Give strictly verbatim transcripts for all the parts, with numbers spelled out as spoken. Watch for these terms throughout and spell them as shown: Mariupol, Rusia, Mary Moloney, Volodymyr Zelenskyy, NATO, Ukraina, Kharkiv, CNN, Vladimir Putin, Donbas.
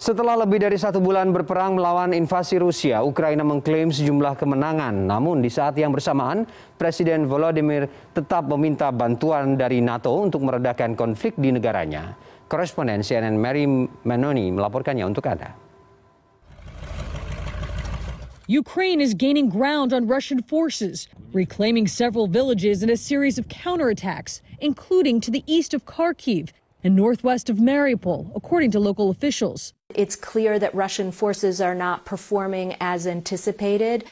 Setelah lebih dari satu bulan berperang melawan invasi Rusia, Ukraina mengklaim sejumlah kemenangan. Namun di saat yang bersamaan, Presiden Volodymyr tetap meminta bantuan dari NATO untuk meredakan konflik di negaranya. Koresponden C N N Mary Moloney melaporkannya untuk Anda. Ukraine is gaining ground on Russian forces, reclaiming several villages in a series of counterattacks, including to the east of Kharkiv and northwest of Mariupol, according to local officials. It's clear that Russian forces are not performing as anticipated.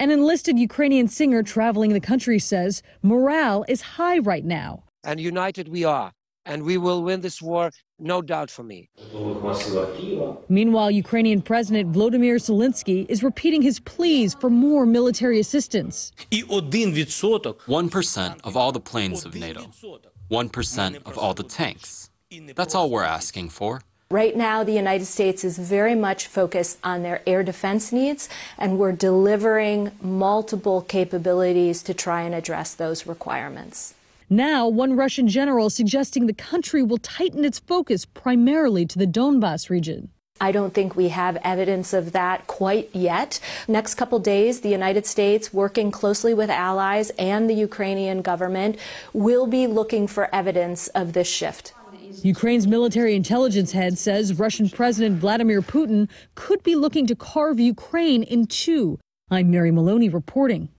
An enlisted Ukrainian singer traveling the country says morale is high right now. And united we are, and we will win this war, no doubt for me. Meanwhile, Ukrainian President Volodymyr Zelenskyy is repeating his pleas for more military assistance. one percent of all the planes of NATO, one percent of all the tanks. That's all we're asking for. Right now, the United States is very much focused on their air defense needs, and we're delivering multiple capabilities to try and address those requirements. Now, one Russian general suggesting the country will tighten its focus primarily to the Donbas region. I don't think we have evidence of that quite yet. Next couple days, the United States, working closely with allies and the Ukrainian government, will be looking for evidence of this shift. Ukraine's military intelligence head says Russian President Vladimir Putin could be looking to carve Ukraine in two. I'm Mary Moloney reporting.